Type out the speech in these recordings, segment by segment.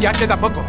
Ya queda poco.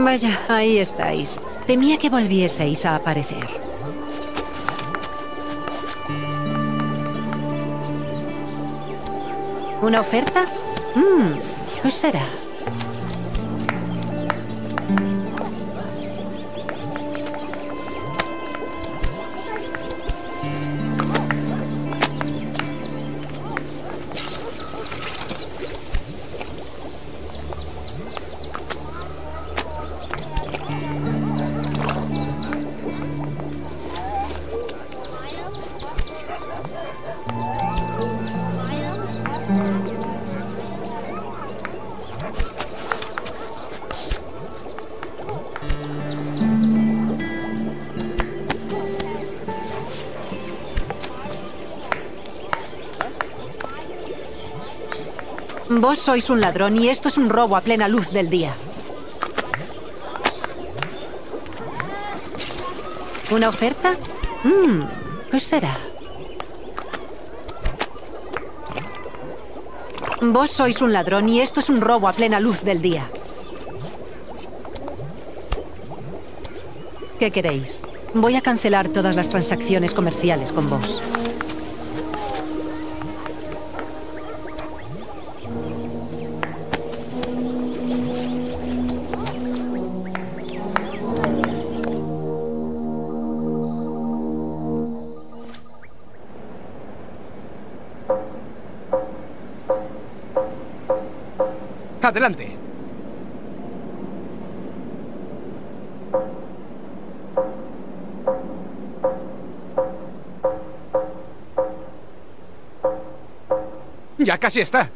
Vaya, ahí estáis. Temía que volvieseis a aparecer. ¿Una oferta? ¿Qué será? Vos sois un ladrón y esto es un robo a plena luz del día. ¿Una oferta? ¿Qué será? Vos sois un ladrón y esto es un robo a plena luz del día. ¿Qué queréis? Voy a cancelar todas las transacciones comerciales con vos. Adelante. Ya casi está.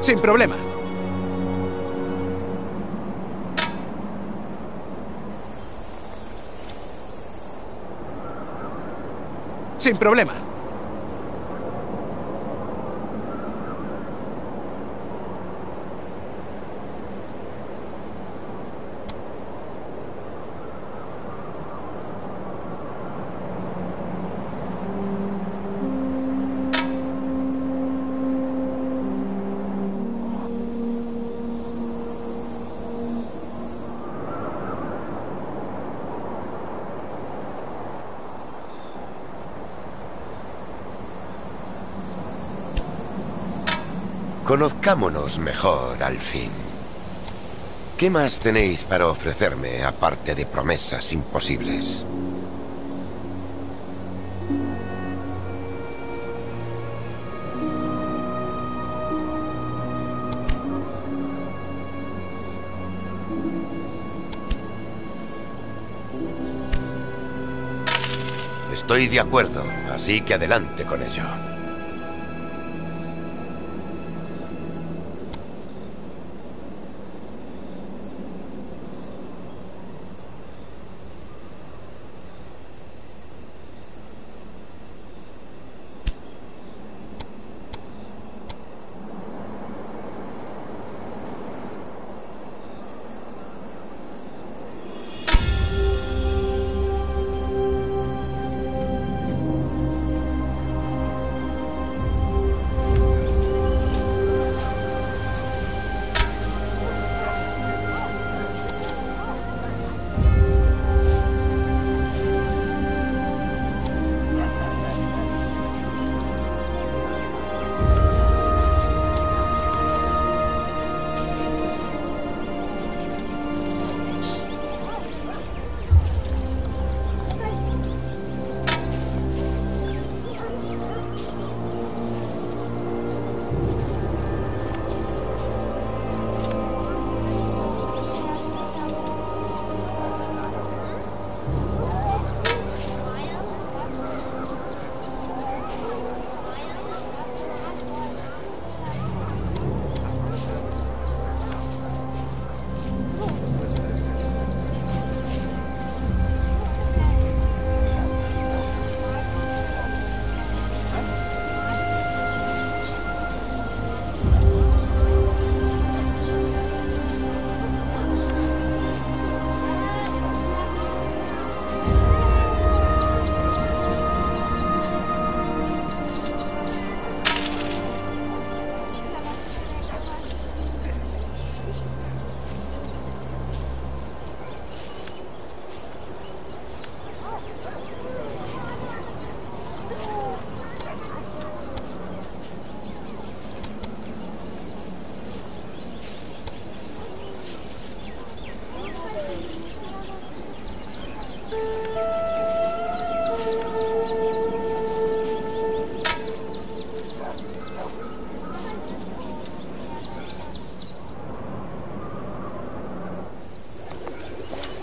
Sin problema. Sin problema. Conozcámonos mejor, al fin. ¿Qué más tenéis para ofrecerme, aparte de promesas imposibles? Estoy de acuerdo, así que adelante con ello.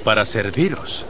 Para serviros.